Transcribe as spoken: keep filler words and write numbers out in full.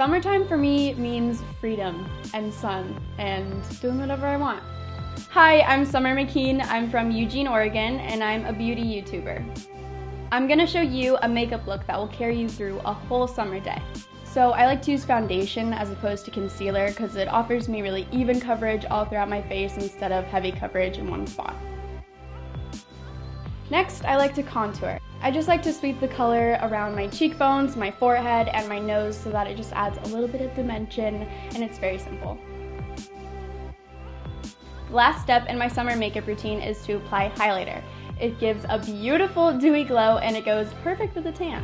Summertime for me means freedom and sun and doing whatever I want. Hi, I'm Summer McKeen. I'm from Eugene, Oregon, and I'm a beauty YouTuber. I'm gonna show you a makeup look that will carry you through a whole summer day. So I like to use foundation as opposed to concealer because it offers me really even coverage all throughout my face instead of heavy coverage in one spot. Next, I like to contour. I just like to sweep the color around my cheekbones, my forehead, and my nose so that it just adds a little bit of dimension, and it's very simple. The last step in my summer makeup routine is to apply highlighter. It gives a beautiful dewy glow and it goes perfect with a tan.